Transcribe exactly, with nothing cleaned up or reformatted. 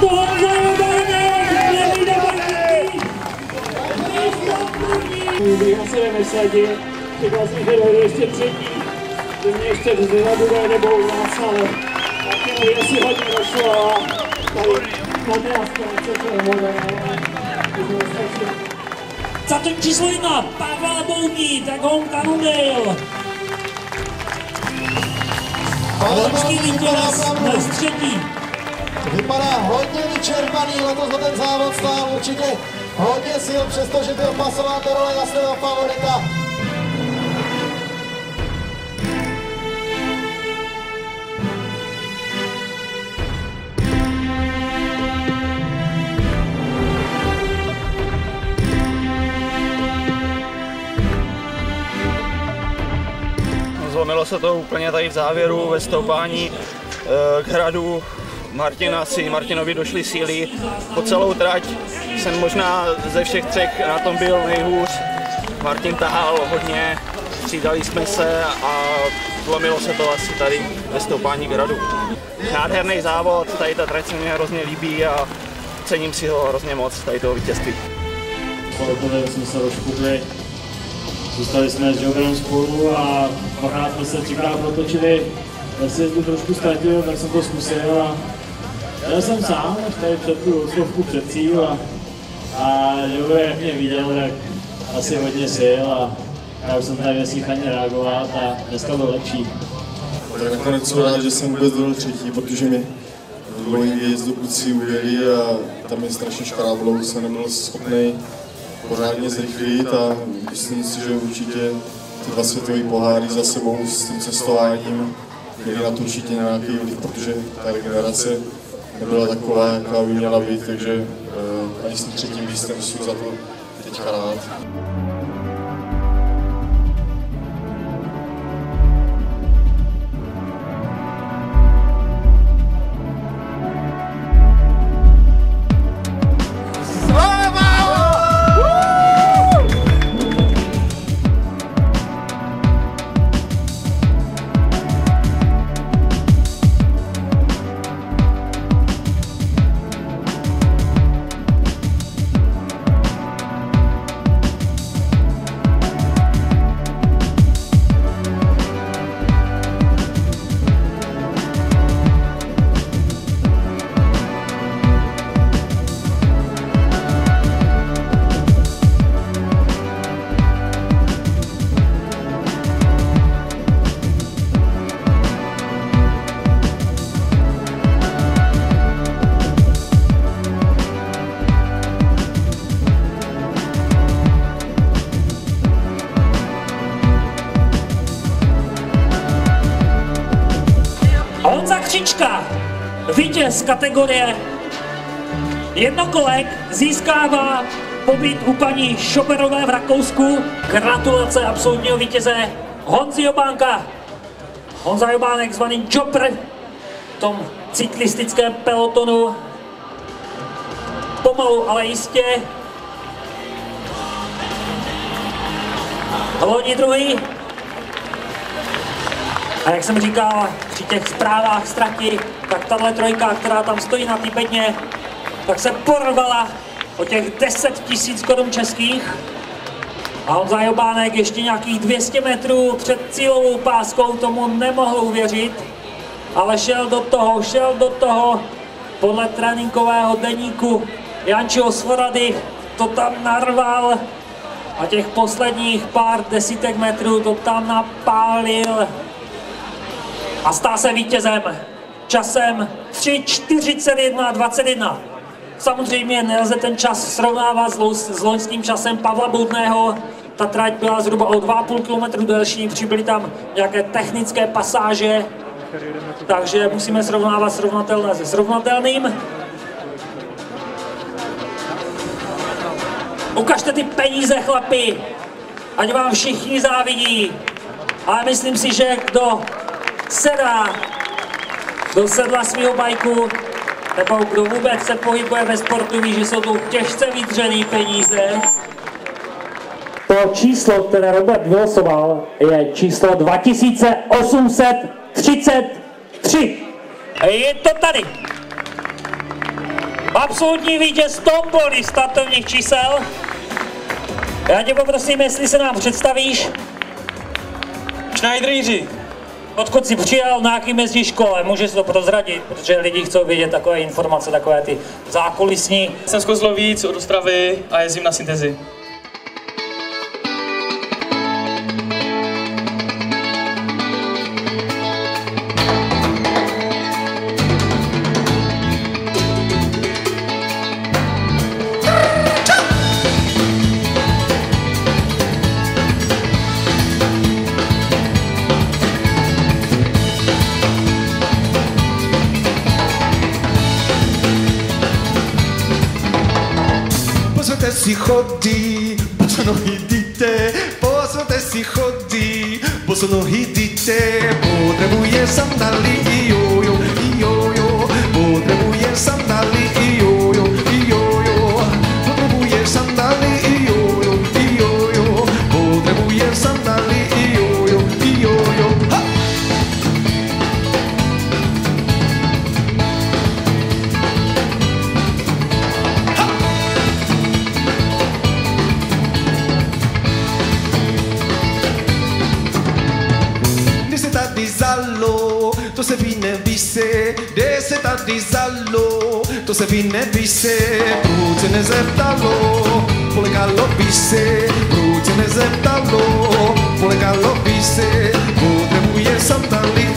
to Honza Jobánek, nejde Boudný! Nejde Já se nesadím, že vlastně hledali ještě třetí, že mě ještě vzadu nebo u nás, ale taky já si hodně došlo a tady podraz konečně nemohla, ale už nestačí. Za ten číslo jedna Pavel Boudný, tak ho kanudil. Pavlečký vítěz na střetí. Vypadá hodně vyčerpaný, letos za ten závod stál určitě hodně sil, přestože byl pasován do role jasného favorita. Zlomilo se to úplně tady v závěru, ve stoupání k hradu. Martina si, Martinovi došly síly. Po celou trať jsem možná ze všech třech na tom byl nejhůř. Martin tahal hodně, střídali jsme se a zlomilo se to asi tady ve stoupání k hradu. Nádherný závod, tady ta trať se mě hrozně líbí a cením si ho hrozně moc, tady toho vítězství. Kolegové jsme se rozpudli. Zůstali jsme s Joberem spolu a dvakrát jsme se třikrát protočili. Já si to trošku ztratil, tak jsem to zkusil a jel jsem sám, až tady před tu odslovku před cíl a, a Jober, jak mě viděl, tak asi hodně sil a já už jsem tady nesmíl ani reagovat a dneska to lepší. Tak nakonec jsem rád, že jsem vůbec dojel třetí, protože mi dvojí výjezdu kluci ujeli a tam je strašně škráblo, jsem nebyl schopný pořádně zrychlit a myslím si, že určitě ty dva světové poháry za sebou s tím cestováním měli na to určitě nějaký vliv, protože ta regenerace nebyla taková, jaká by měla být, takže eh, ani s tím třetím místem jsou za to teďka rád. Vítěz kategorie jednokolek získává pobyt u paní Šoperové v Rakousku. Gratulace absolutního vítěze Honzi Jobánka. Honza Jobánek, zvaný Čopr, v tom cyklistickém pelotonu. Pomalu, ale jistě. Loni druhý. A jak jsem říkal, při těch zprávách z trati, tak tahle trojka, která tam stojí na týpetně, tak se porvala o těch deset tisíc korun českých. A Honza Jobánek ještě nějakých dvě stě metrů před cílovou páskou tomu nemohl uvěřit, ale šel do toho, šel do toho. Podle tréninkového deníku Jančiho Svorady to tam narval a těch posledních pár desítek metrů to tam napálil. A stá se vítězem časem tři čtyřicet jedna dvacet jedna. Samozřejmě nelze ten čas srovnávat s loňským časem Pavla Boudného. Ta trať byla zhruba o dva a půl kilometru delší, přibyly tam nějaké technické pasáže, takže musíme srovnávat srovnatelné se srovnatelným. Ukažte ty peníze, chlapi, ať vám všichni závidí. Ale myslím si, že kdo sedá do sedla svého bajku, nebo kdo vůbec se pohybuje ve sportu, ví, že jsou to těžce vydřený peníze. To číslo, které Robert vylosoval, je číslo dva tisíce osm set třicet tři. Je to tady. absolutní vítěz tomboly startovních čísel. Já tě poprosím, jestli se nám představíš. Schneider Jiří. Odkud jsi přijel, na jaký jezdí škole, můžeš to prozradit, protože lidi chcou vědět takové informace, takové ty zákulisní. Jsem z Kozlovíc, od Ustravy a jezdím na syntezi. Si chodí, bosonohy dítě, pozvete si chodí, bosonohy dítě, potřebuje sandály, jo jo, jo jo, potřebuje sandály, jo jo, jo jo, potřebuje sandály, jo jo, jo jo, potřebuje sandály, jo jo, jo jo. To se vy nevíse, kde se tady zalo, to se vy nevíse, proč se nezeptalo, polekalo by se, proč se nezeptalo, polekalo by se, potřebuje sandály.